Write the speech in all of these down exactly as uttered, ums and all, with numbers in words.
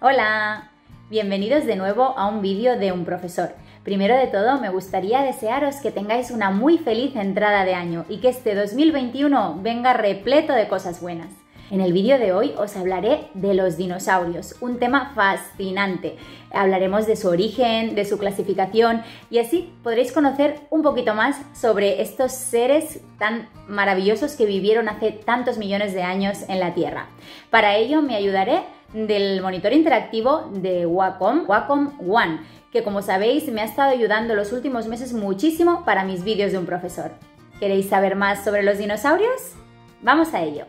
Hola, bienvenidos de nuevo a un vídeo de un profesor. Primero de todo, me gustaría desearos que tengáis una muy feliz entrada de año y que este dos mil veintiuno venga repleto de cosas buenas. En el vídeo de hoy os hablaré de los dinosaurios, un tema fascinante. Hablaremos de su origen, de su clasificación y así podréis conocer un poquito más sobre estos seres tan maravillosos que vivieron hace tantos millones de años en la Tierra. Para ello me ayudaré del monitor interactivo de Wacom, Wacom One, que como sabéis me ha estado ayudando los últimos meses muchísimo para mis vídeos de un profesor. ¿Queréis saber más sobre los dinosaurios? ¡Vamos a ello!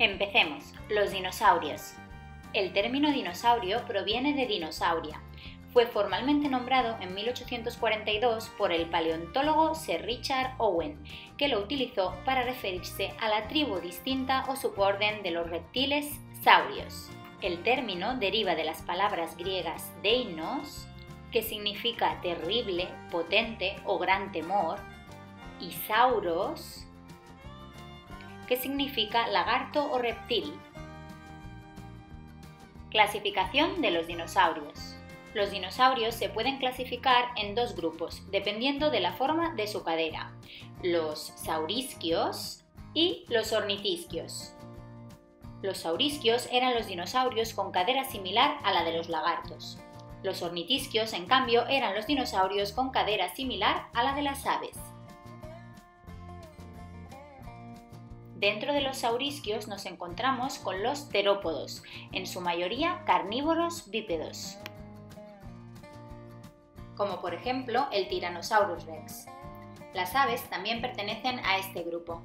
Empecemos. Los dinosaurios. El término dinosaurio proviene de dinosauria. Fue formalmente nombrado en mil ochocientos cuarenta y dos por el paleontólogo Sir Richard Owen, que lo utilizó para referirse a la tribu distinta o suborden de los reptiles saurios. El término deriva de las palabras griegas deinos, que significa terrible, potente o gran temor, y sauros, que significa lagarto o reptil. Clasificación de los dinosaurios. Los dinosaurios se pueden clasificar en dos grupos, dependiendo de la forma de su cadera: los saurisquios y los ornitisquios. Los saurisquios eran los dinosaurios con cadera similar a la de los lagartos. Los ornitisquios, en cambio, eran los dinosaurios con cadera similar a la de las aves. Dentro de los saurisquios nos encontramos con los terópodos, en su mayoría carnívoros bípedos, como por ejemplo el Tyrannosaurus rex. Las aves también pertenecen a este grupo.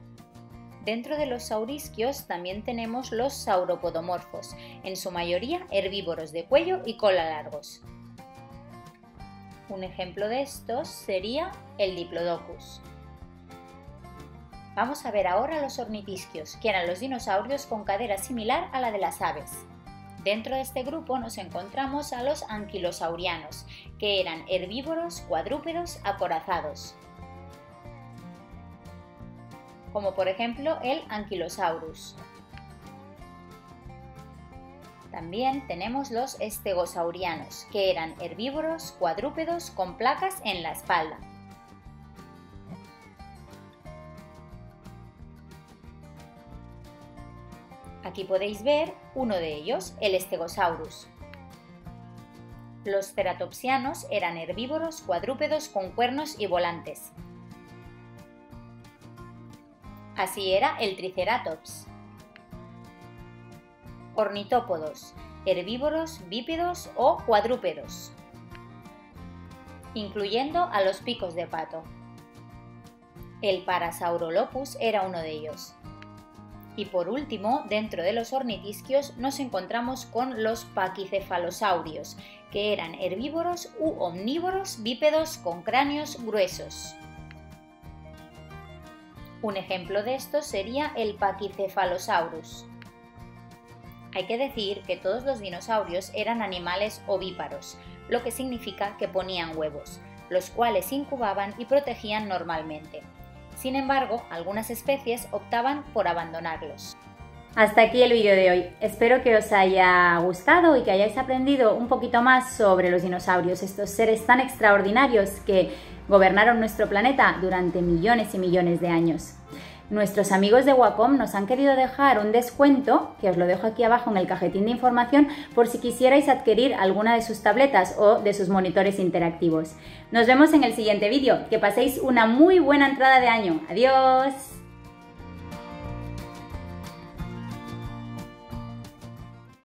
Dentro de los saurisquios también tenemos los sauropodomorfos, en su mayoría herbívoros de cuello y cola largos. Un ejemplo de estos sería el Diplodocus. Vamos a ver ahora los ornitisquios, que eran los dinosaurios con cadera similar a la de las aves. Dentro de este grupo nos encontramos a los anquilosaurianos, que eran herbívoros cuadrúpedos acorazados, como por ejemplo el Ankylosaurus. También tenemos los estegosaurianos, que eran herbívoros cuadrúpedos con placas en la espalda. Aquí podéis ver uno de ellos, el Estegosaurus. Los ceratopsianos eran herbívoros cuadrúpedos con cuernos y volantes. Así era el Triceratops. Ornitópodos, herbívoros bípedos o cuadrúpedos, incluyendo a los picos de pato. El Parasaurolophus era uno de ellos. Y por último, dentro de los ornitisquios nos encontramos con los paquicefalosaurios, que eran herbívoros u omnívoros bípedos con cráneos gruesos. Un ejemplo de esto sería el paquicefalosaurus. Hay que decir que todos los dinosaurios eran animales ovíparos, lo que significa que ponían huevos, los cuales incubaban y protegían normalmente. Sin embargo, algunas especies optaban por abandonarlos. Hasta aquí el vídeo de hoy. Espero que os haya gustado y que hayáis aprendido un poquito más sobre los dinosaurios, estos seres tan extraordinarios que gobernaron nuestro planeta durante millones y millones de años. Nuestros amigos de Wacom nos han querido dejar un descuento, que os lo dejo aquí abajo en el cajetín de información, por si quisierais adquirir alguna de sus tabletas o de sus monitores interactivos. Nos vemos en el siguiente vídeo. Que paséis una muy buena entrada de año. ¡Adiós!